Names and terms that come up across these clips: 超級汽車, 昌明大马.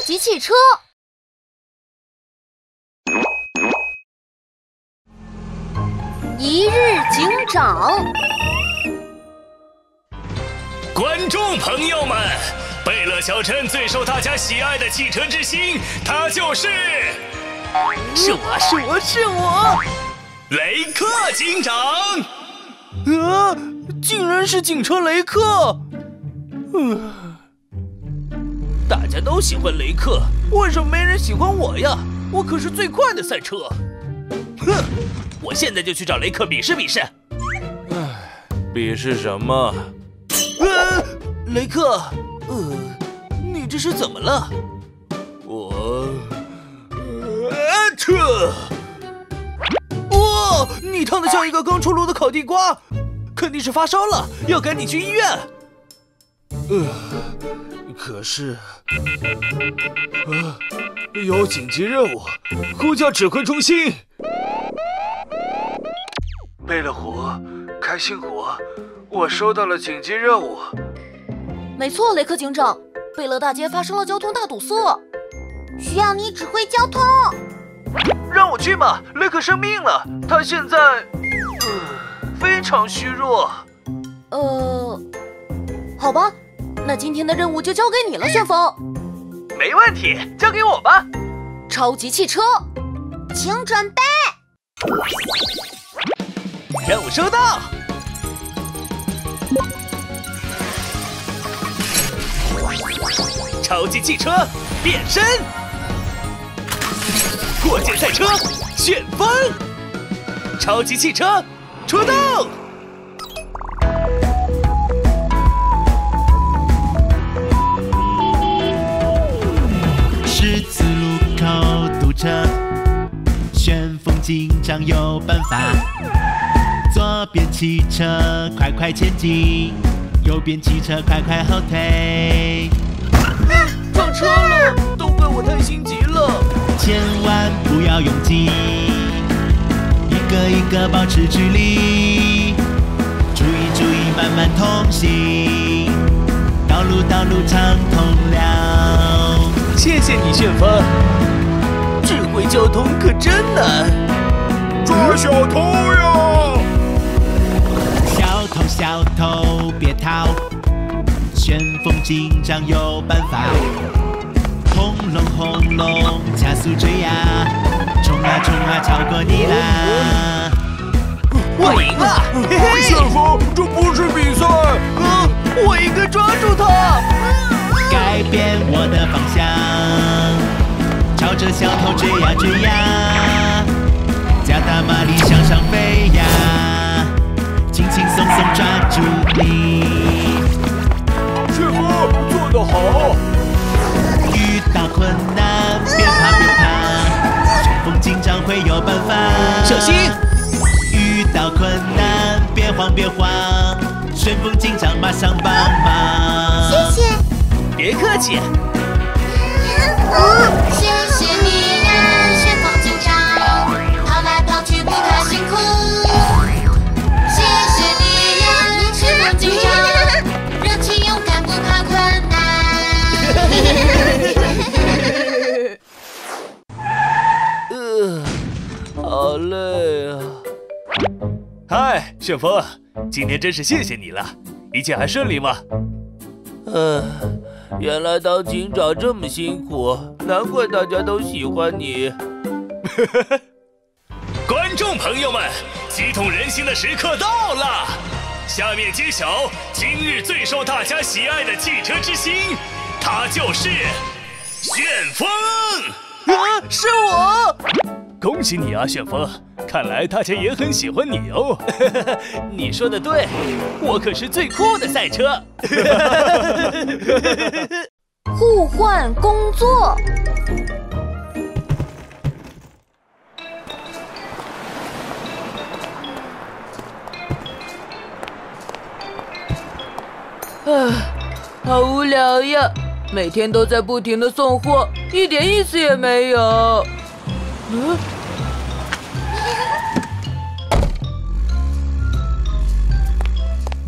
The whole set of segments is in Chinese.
超级汽车。一日警长，观众朋友们，贝勒小镇最受大家喜爱的汽车之星，它是我，雷克警长。啊，竟然是警车雷克！大家都喜欢雷克，为什么没人喜欢我呀？我可是最快的赛车！哼！我现在就去找雷克比试比试。唉，比试什么？雷克，你这是怎么了？我，哇，你烫得像一个刚出炉的烤地瓜，肯定是发烧了，要赶紧去医院。可是，有紧急任务，呼叫指挥中心。贝勒虎，开心果，我收到了紧急任务。没错，雷克警长，贝勒大街发生了交通大堵塞，需要你指挥交通。让我去吧，雷克生病了，他现在、非常虚弱。好吧，那今天的任务就交给你了，旋风。没问题，交给我吧。超级汽车，请准备。任务收到。超级汽车变身，过界赛车旋风，超级汽车出动。十字路口堵车，旋风警长有办法。左边汽车快快前进，右边汽车快快后退。撞车了，都怪我太心急了。千万不要拥挤，一个一个保持距离，注意慢慢通行，道路畅通了。谢谢你，旋风，指挥交通可真难。抓小偷呀！小偷别逃，旋风警长有办法。轰隆，加速追呀，冲啊，超过你啦！我赢了！嘿，旋风，这不是比赛，我应该抓住他。改变我的方向，朝着小偷追呀，加大马力向上飞呀！轻松抓住你，旋风做得好。遇到困难别怕，旋风警长会有办法。小心！遇到困难别慌，旋风警长马上帮忙。谢谢。别客气。谢谢你呀，旋风警长，跑来跑去不太辛苦。热情勇敢，不怕困难。好累啊！嗨，旋风，今天真是谢谢你了，一切还顺利吗？原来当警长这么辛苦，难怪大家都喜欢你。观众朋友们，激动人心的时刻到了。下面揭晓今日最受大家喜爱的汽车之星，它就是旋风。是我！恭喜你啊，旋风！看来大家也很喜欢你哦。你说的对，我可是最酷的赛车。互换工作。好无聊呀！每天都在不停的送货，一点意思也没有。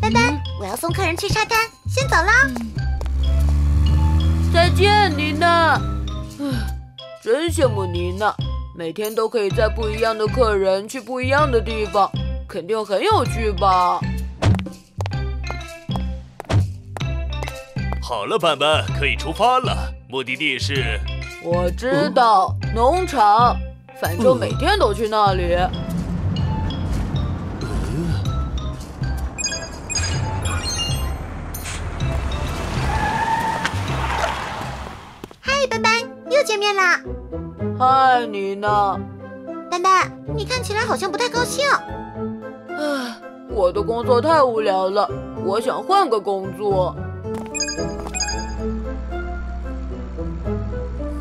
丹丹，我要送客人去沙滩，先走了。再见，妮娜。真羡慕妮娜，每天都可以载不一样的客人去不一样的地方，肯定很有趣吧？好了，板板，可以出发了。目的地是……我知道，农场。反正每天都去那里。嗨，斑斑，又见面啦！嗨，妮娜。斑斑，你看起来好像不太高兴。唉，我的工作太无聊了，我想换个工作。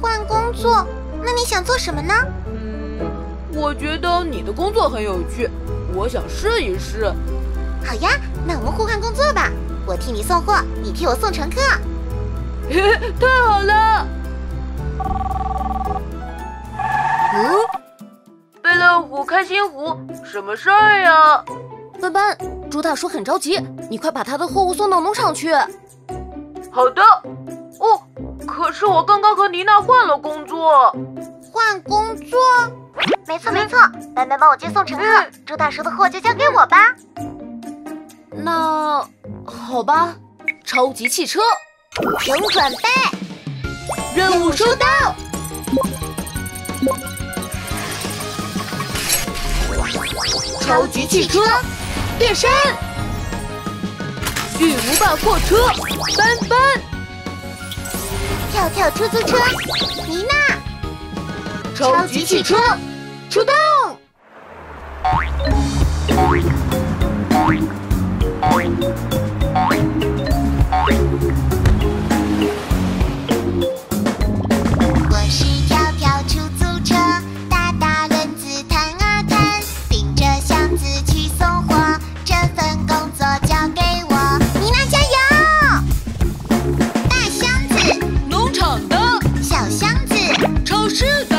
换工作？那你想做什么呢？我觉得你的工作很有趣，我想试一试。好呀，那我们互换工作吧，我替你送货，你替我送乘客。太好了！贝乐虎、开心虎，什么事儿呀？斑斑，猪大叔很着急，你快把他的货物送到农场去。好的。哦，可是我刚刚和妮娜换了工作。换工作？没错，斑斑帮我接送乘客，猪大叔的货就交给我吧。那好吧，超级汽车，请准备，任务收到。超级汽车变身，巨无霸货车，斑斑，跳跳出租车，妮娜，超级汽车。出动！我是跳跳出租车，大大轮子弹啊弹，顶着箱子去送货，这份工作交给我。妮娜加油！大箱子，农场的；小箱子，超市的。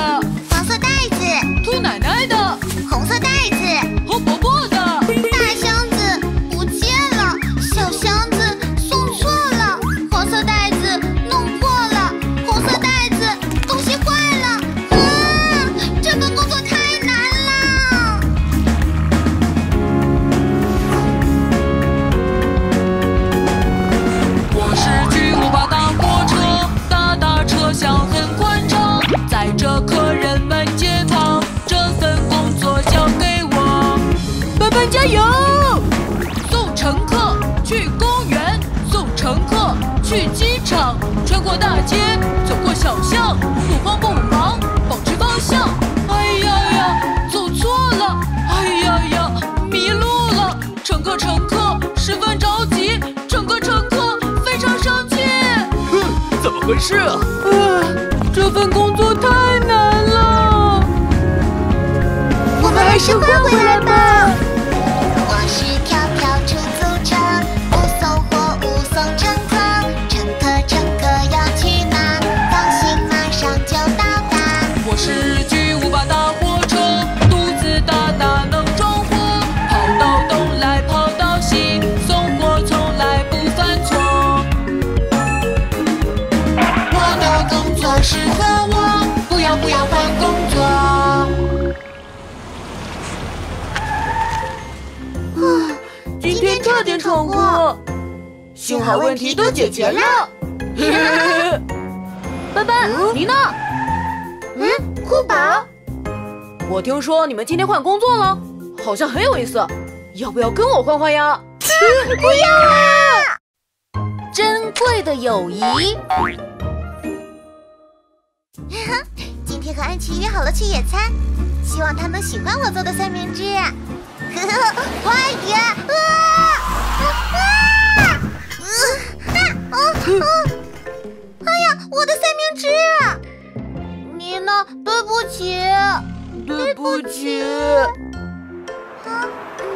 加油！送乘客去公园，送乘客去机场，穿过大街，走过小巷，不慌不忙，保持方向。哎呀呀，走错了！哎呀呀，迷路了！乘客十分着急，乘客非常生气。怎么回事啊？这份工作太难了。我们还是换回来吧。适合我，不要换工作。今天差点闯祸，幸好问题都解决了。斑斑，妮娜，酷宝，我听说你们今天换工作了，好像很有意思，要不要跟我换换呀？不要啊！珍贵的友谊。今天和安琪约好了去野餐，希望她能喜欢我做的三明治。快点！哎呀，我的三明治！妮娜，对不起。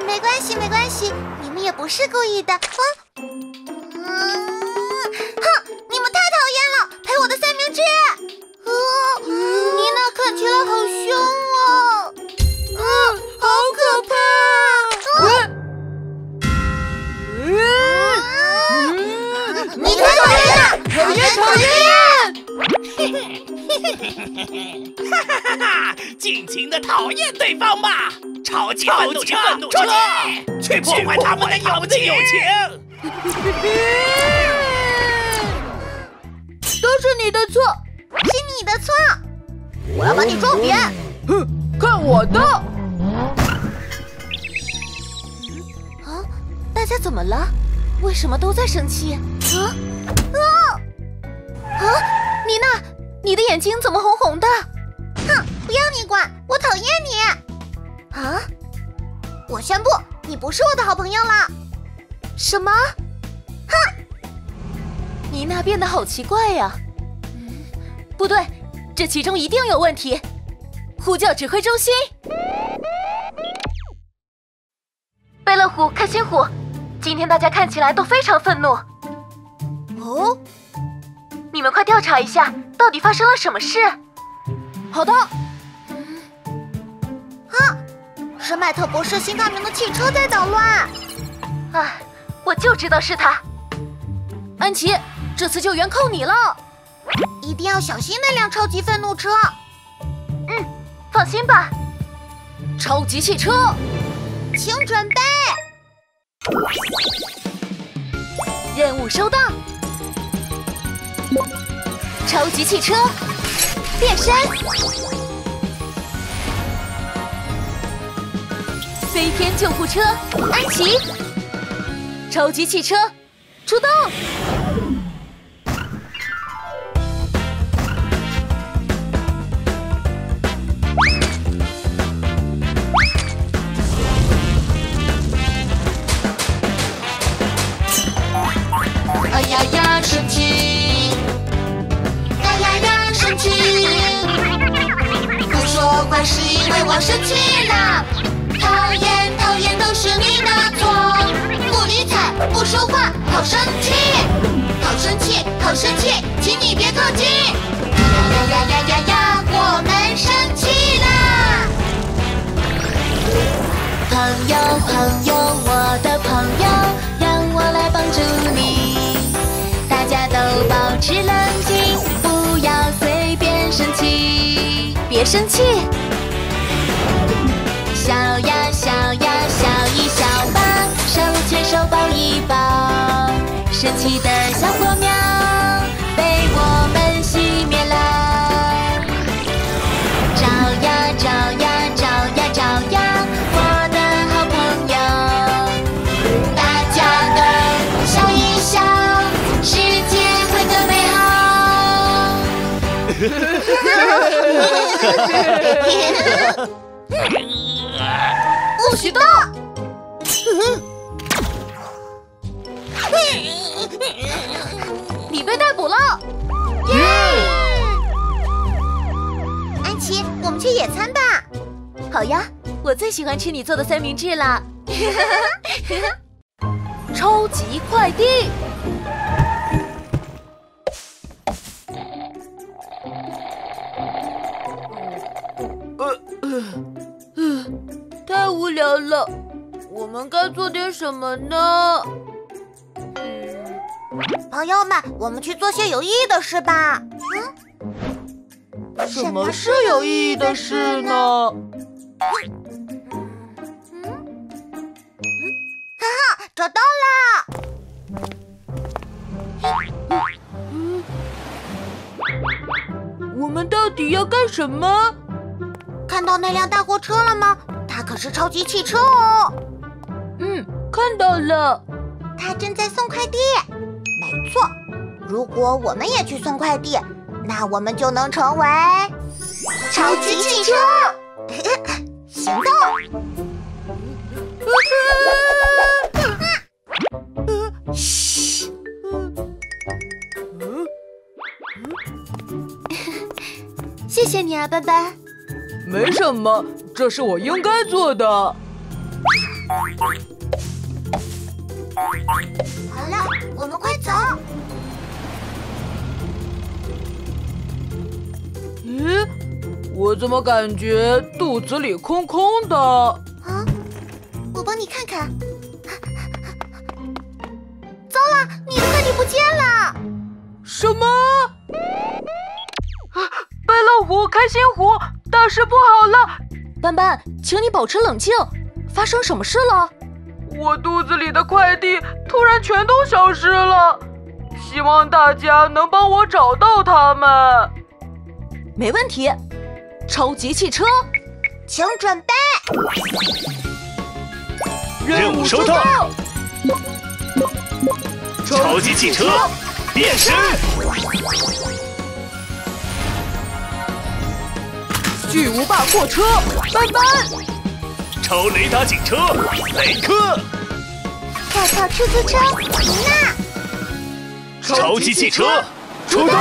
没关系，你们也不是故意的。你们太讨厌了，赔我的三明治！妮娜看起来好凶哦！好可怕！你太讨厌了，讨厌！哈哈哈哈！尽情的讨厌对方吧，吵气愤怒车，去破坏他们的友情！都是你的错，是你的错！我要把你撞扁！哼，看我的！啊，大家怎么了？为什么都在生气？啊啊！啊！ 妮娜，你的眼睛怎么红红的？哼，不要你管，我讨厌你！啊！我宣布，你不是我的好朋友了。什么？哼！妮娜变得好奇怪呀。嗯，不对，这其中一定有问题。呼叫指挥中心。贝乐虎、开心虎，今天大家看起来都非常愤怒。哦。 你们快调查一下，到底发生了什么事？好的。啊，是麦特博士新发明的汽车在捣乱。啊，我就知道是他。安琪，这次救援靠你了，一定要小心那辆超级愤怒车。嗯，放心吧。超级汽车，请准备。任务收到。 超级汽车变身，飞天救护车安琪，超级汽车出动，哎呀呀，生气！ 不说话是因为我生气了，讨厌讨厌都是你的错，不理睬不说话，好生气，好生气好生气，请你别靠近！呀呀呀呀呀呀，我们生气啦！朋友朋友，我的朋友，让我来帮助你，大家都保持冷静，不要随。 生气，别生气，笑呀笑呀笑一笑吧，手牵手抱一抱，生气的小火苗被我们熄灭了。找呀找呀找呀找呀，我的好朋友，大家都笑一笑，世界会更美好。 不许动！你被逮捕了！耶！安琪，我们去野餐吧。好呀，我最喜欢吃你做的三明治了。超级快递。 太无聊了，我们该做点什么呢？朋友们，我们去做些有意义的事吧。嗯，什么是有意义的事呢？哈哈，找到了！我们到底要干什么？ 看到那辆大货车了吗？它可是超级汽车哦。嗯，看到了。它正在送快递。没错，如果我们也去送快递，那我们就能成为超级汽车。行动！嘘。谢谢你啊，班班。 没什么，这是我应该做的。好了，我们快走。咦，我怎么感觉肚子里空空的？啊，我帮你看看。糟了，你的快递不见了！什么？啊，贝乐。我开心果，大事不好了！斑斑，请你保持冷静，发生什么事了？我肚子里的快递突然全都消失了，希望大家能帮我找到他们。没问题，超级汽车，请准备。任务收到。超级汽车变身。 巨无霸货车，斑斑；超雷达警车，雷克；跳跳出租车，妮娜；超级汽车，出动！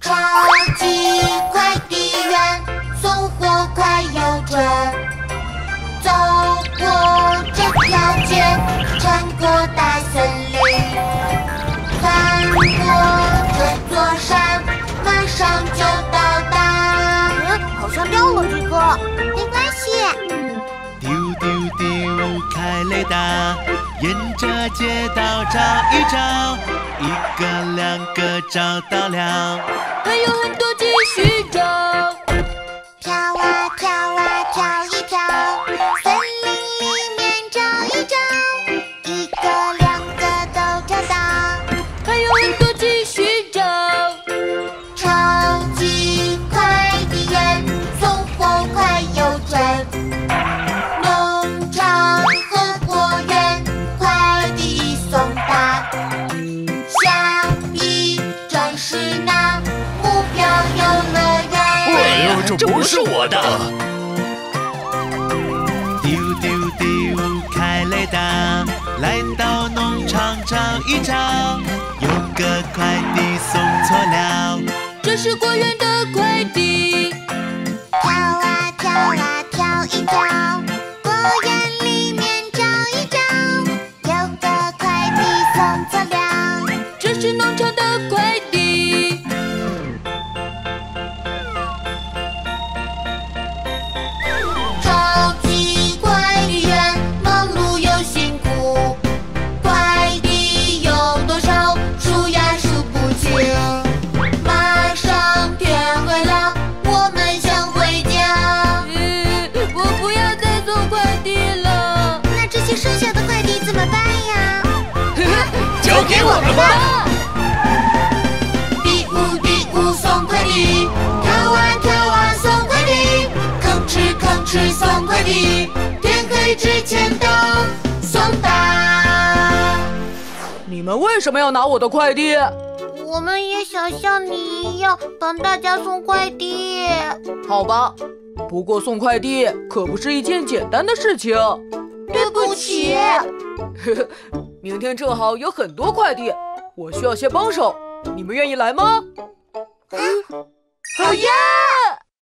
超级快递员，送货快又准。 走过这条街，穿过大森林，翻过这座山，马上就到达。好像掉了一个，没关系。丢丢丢，开雷达，沿着街道找一找，一个两个找到了，还有很多继续找。飘啊飘啊飘一飘。 森林里面找一找，一个两个都找到，还有很多继续找。超级快递员，送货快又准。农场和果园，快递送达。橡皮转是那，目标游乐园。哎呀，这不是我的。 来到农场找一找，有个快递送错了，这是果园的快递。跳啊跳啊跳一跳，果园里面找一找，有个快递送错了，这是农场的快递。超级快递员忙碌又辛苦。 给我们吧！比武比武送快递，跳啊跳啊送快递，吭哧吭哧送快递，天黑之前都送达。你们为什么要拿我的快递？我们也想像你一样帮大家送快递。好吧，不过送快递可不是一件简单的事情。对不起。 明天正好有很多快递，我需要些帮手，你们愿意来吗？好呀！